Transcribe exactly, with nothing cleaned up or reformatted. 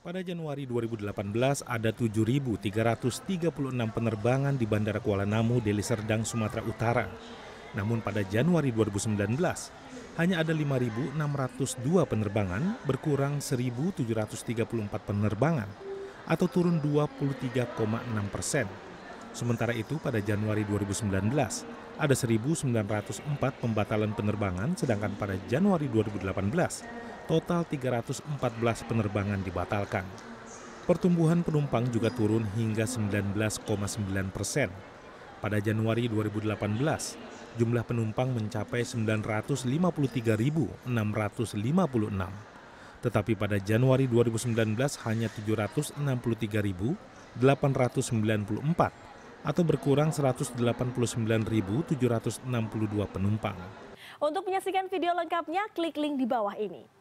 Pada Januari dua ribu delapan belas, ada tujuh ribu tiga ratus tiga puluh enam penerbangan di Bandara Kuala Namu, Deli Serdang, Sumatera Utara. Namun pada Januari dua ribu sembilan belas, hanya ada lima ribu enam ratus dua penerbangan, berkurang seribu tujuh ratus tiga puluh empat penerbangan, atau turun dua puluh tiga koma enam persen. Sementara itu, pada Januari dua ribu sembilan belas, ada seribu sembilan ratus empat pembatalan penerbangan, sedangkan pada Januari dua ribu delapan belas, total tiga ratus empat belas penerbangan dibatalkan. Pertumbuhan penumpang juga turun hingga sembilan belas koma sembilan persen. Pada Januari dua ribu delapan belas, jumlah penumpang mencapai sembilan ratus lima puluh tiga ribu enam ratus lima puluh enam. Tetapi pada Januari dua ribu sembilan belas hanya tujuh ratus enam puluh tiga ribu delapan ratus sembilan puluh empat atau berkurang seratus delapan puluh sembilan ribu tujuh ratus enam puluh dua penumpang. Untuk menyaksikan video lengkapnya, klik link di bawah ini.